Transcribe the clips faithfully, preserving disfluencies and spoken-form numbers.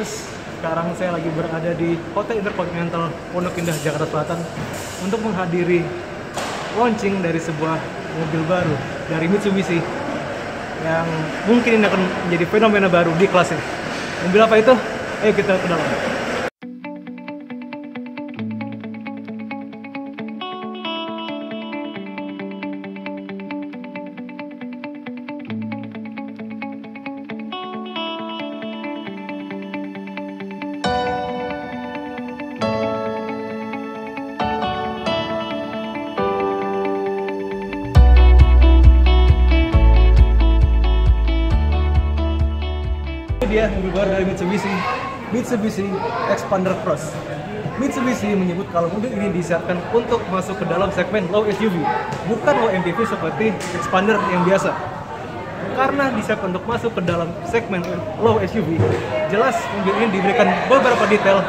Viewers, sekarang saya lagi berada di Hotel Interkontinental Pondok Indah, Jakarta Selatan untuk menghadiri launching dari sebuah mobil baru dari Mitsubishi yang mungkin ini akan menjadi fenomena baru di kelas ini. Mobil apa itu? Ayo kita ke dalam. Dia mobil baru dari Mitsubishi, Mitsubishi Xpander Cross. Mitsubishi menyebut kalau mobil ini disiapkan untuk masuk ke dalam segmen low S U V, bukan low M P V seperti Xpander yang biasa. Karena disiapkan untuk masuk ke dalam segmen low S U V, jelas mobil ini diberikan beberapa detail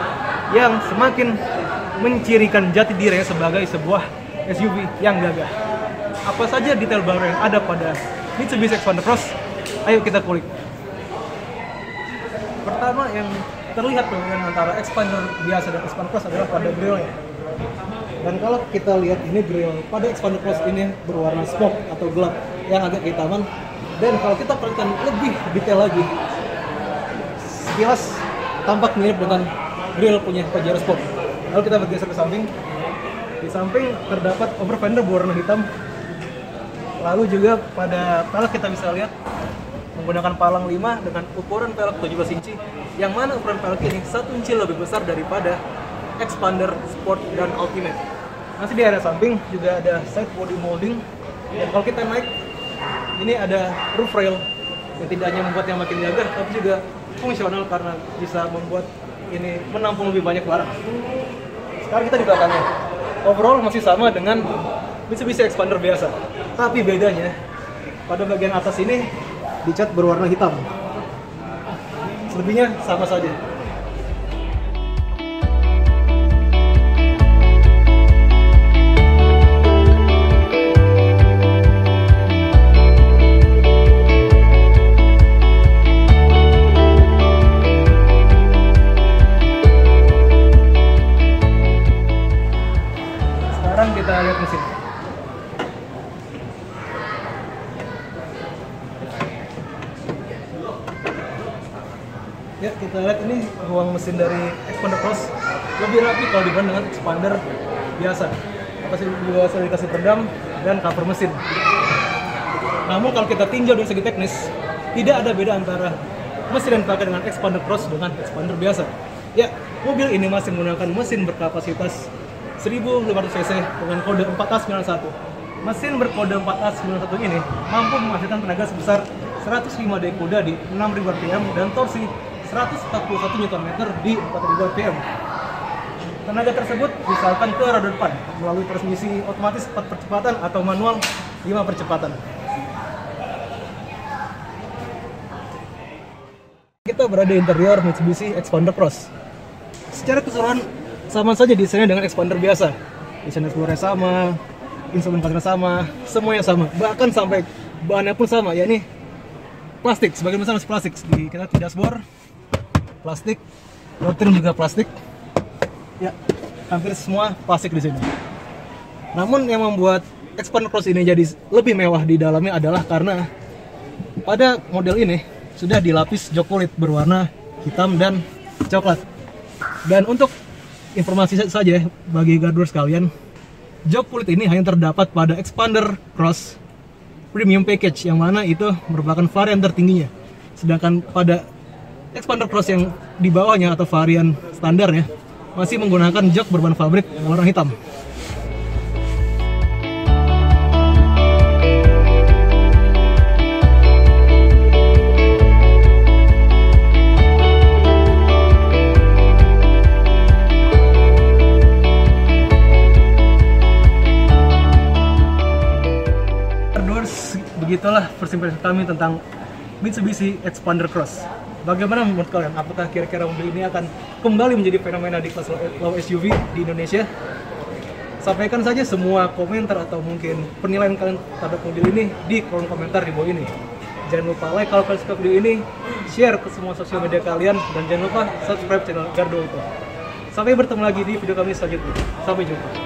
yang semakin mencirikan jati dirinya sebagai sebuah S U V yang gagah. Apa saja detail baru yang ada pada Mitsubishi Xpander Cross? Ayo kita kulik. Pertama yang terlihat perbedaan antara Xpander biasa dan Xpander Cross adalah pada grillnya. Dan kalau kita lihat ini grill pada Xpander Cross ini berwarna smoke atau gelap yang agak kehitaman. Dan kalau kita perhatikan lebih detail lagi, sekilas tampak mirip dengan grill punya Pajero Sport. Lalu kita bergeser ke samping. Di samping terdapat over fender berwarna hitam. Lalu juga pada pelek kita bisa lihat menggunakan palang lima dengan ukuran pelek tujuh belas inci, yang mana ukuran pelek ini satu inci lebih besar daripada Xpander Sport dan Ultimate. Masih di area samping juga ada side body molding, dan kalau kita naik ini ada roof rail yang tidak hanya membuatnya makin gagah tapi juga fungsional karena bisa membuat ini menampung lebih banyak barang. Sekarang kita di belakangnya, overall masih sama dengan Mitsubishi Xpander biasa, tapi bedanya pada bagian atas ini dicat berwarna hitam. Selebihnya sama saja. Sekarang kita lihat mesin. Ya, kita lihat ini ruang mesin dari Xpander Cross lebih rapi kalau dibanding dengan Xpander biasa. Atasnya juga sudah dikasih peredam dan cover mesin. Namun kalau kita tinjau dari segi teknis, tidak ada beda antara mesin yang dipakai dengan Xpander Cross dengan Xpander biasa. Ya, mobil ini masih menggunakan mesin berkapasitas seribu lima ratus cc dengan kode empat A sembilan satu. Mesin berkode empat A sembilan satu ini mampu menghasilkan tenaga sebesar seratus lima kuda di enam ribu R P M dan torsi seratus empat puluh satu Newton meter di empat ribu R P M. Tenaga tersebut disalurkan ke roda depan melalui transmisi otomatis empat percepatan atau manual lima percepatan. Kita berada di interior Mitsubishi Xpander Cross. Secara keseluruhan sama saja desainnya dengan Xpander biasa. Desain eksplorernya sama, instrumen kadarnya sama, semuanya sama. Bahkan sampai bahannya pun sama, yakni plastik. Sebagian besar masih plastik. Di kita tidak dashboard plastik, door trim juga plastik. Ya, hampir semua plastik di sini. Namun yang membuat Xpander Cross ini jadi lebih mewah di dalamnya adalah karena pada model ini sudah dilapis jok kulit berwarna hitam dan coklat. Dan untuk informasi saja bagi Garduoto sekalian, jok kulit ini hanya terdapat pada Xpander Cross Premium Package, yang mana itu merupakan varian tertingginya. Sedangkan pada Xpander Cross yang di bawahnya atau varian standarnya masih menggunakan jok berbahan fabrik warna hitam. Viewers, begitulah first impression kami tentang Mitsubishi Xpander Cross. Bagaimana menurut kalian? Apakah kira-kira mobil ini akan kembali menjadi fenomena di kelas low S U V di Indonesia? Sampaikan saja semua komentar atau mungkin penilaian kalian terhadap mobil ini di kolom komentar di bawah ini. Jangan lupa like kalau kalian suka video ini, share ke semua sosial media kalian, dan jangan lupa subscribe channel Garduoto. Sampai bertemu lagi di video kami selanjutnya. Sampai jumpa.